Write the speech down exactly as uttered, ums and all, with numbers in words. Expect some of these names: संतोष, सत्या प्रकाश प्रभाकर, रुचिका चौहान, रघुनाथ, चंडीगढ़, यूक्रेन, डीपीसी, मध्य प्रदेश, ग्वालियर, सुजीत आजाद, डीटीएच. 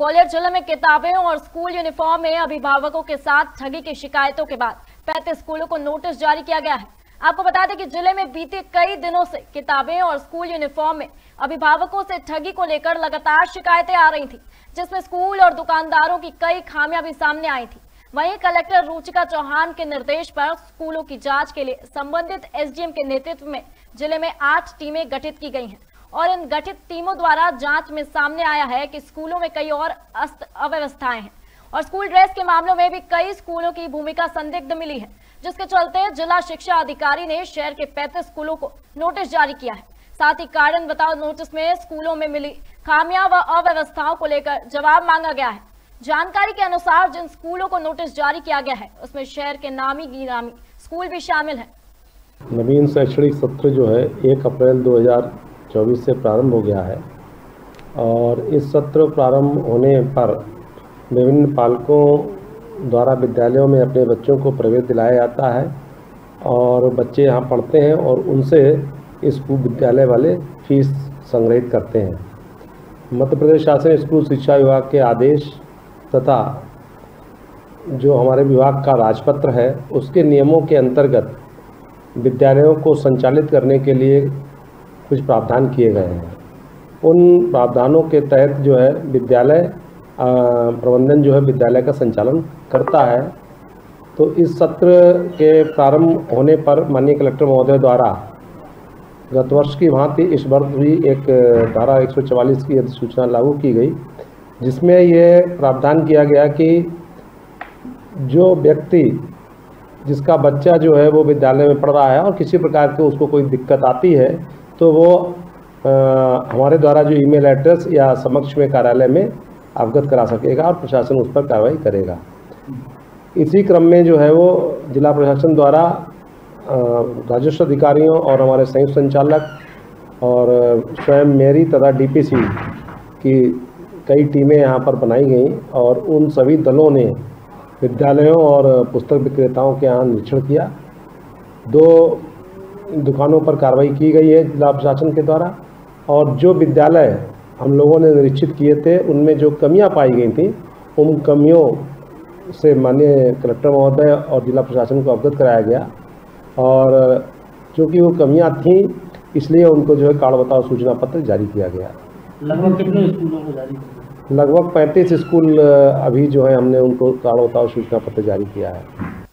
ग्वालियर जिले में किताबें और स्कूल यूनिफॉर्म में अभिभावकों के साथ ठगी की शिकायतों के बाद पैंतीस स्कूलों को नोटिस जारी किया गया है। आपको बता दें कि जिले में बीते कई दिनों से किताबें और स्कूल यूनिफॉर्म में अभिभावकों से ठगी को लेकर लगातार शिकायतें आ रही थी, जिसमें स्कूल और दुकानदारों की कई खामियां भी सामने आई थी। वहीं कलेक्टर रुचिका चौहान के निर्देश पर स्कूलों की जाँच के लिए संबंधित एसडीएम के नेतृत्व में जिले में आठ टीमें गठित की गई है और इन गठित टीमों द्वारा जांच में सामने आया है कि स्कूलों में कई और अव्यवस्थाएं हैं और स्कूल ड्रेस के मामलों में भी कई स्कूलों की भूमिका संदिग्ध मिली है, जिसके चलते जिला शिक्षा अधिकारी ने शहर के पैंतीस स्कूलों को नोटिस जारी किया है। साथ ही कारण बताओ नोटिस में स्कूलों में मिली खामियां व अव्यवस्थाओं को लेकर जवाब मांगा गया है। जानकारी के अनुसार जिन स्कूलों को नोटिस जारी किया गया है उसमें शहर के नामी गिरामी स्कूल भी शामिल है। नवीन शैक्षणिक सत्र जो है एक अप्रैल दो हजार चौबीस से प्रारंभ हो गया है और इस सत्र प्रारंभ होने पर विभिन्न पालकों द्वारा विद्यालयों में अपने बच्चों को प्रवेश दिलाया जाता है और बच्चे यहाँ पढ़ते हैं और उनसे स्कूल विद्यालय वाले फीस संग्रहित करते हैं। मध्य प्रदेश शासन स्कूल शिक्षा विभाग के आदेश तथा जो हमारे विभाग का राजपत्र है उसके नियमों के अंतर्गत विद्यालयों को संचालित करने के लिए कुछ प्रावधान किए गए हैं। उन प्रावधानों के तहत जो है विद्यालय प्रबंधन जो है विद्यालय का संचालन करता है। तो इस सत्र के प्रारंभ होने पर माननीय कलेक्टर महोदय द्वारा गत वर्ष की भांति इस वर्ष भी एक धारा एक सौ चवालीस की अधिसूचना लागू की गई, जिसमें यह प्रावधान किया गया कि जो व्यक्ति जिसका बच्चा जो है वो विद्यालय में पढ़ रहा है और किसी प्रकार की उसको कोई दिक्कत आती है तो वो आ, हमारे द्वारा जो ईमेल एड्रेस या समक्ष में कार्यालय में अवगत करा सकेगा और प्रशासन उस पर कार्रवाई करेगा। इसी क्रम में जो है वो जिला प्रशासन द्वारा राजस्व अधिकारियों और हमारे संयुक्त संचालक और स्वयं मेरी तथा डीपीसी की कई टीमें यहाँ पर बनाई गई और उन सभी दलों ने विद्यालयों और पुस्तक विक्रेताओं के यहाँ निरीक्षण किया। दो दुकानों पर कार्रवाई की गई है जिला प्रशासन के द्वारा और जो विद्यालय हम लोगों ने निरीक्षित किए थे उनमें जो कमियां पाई गई थी उन कमियों से माननीय कलेक्टर महोदय और जिला प्रशासन को अवगत कराया गया और चूँकि वो कमियां थीं इसलिए उनको जो है कारण बताओ सूचना पत्र जारी किया गया। लगभग कितने स्कूलों को जारी किया? लगभग पैंतीस स्कूल अभी जो है हमने उनको कारण बताओ सूचना पत्र जारी किया है।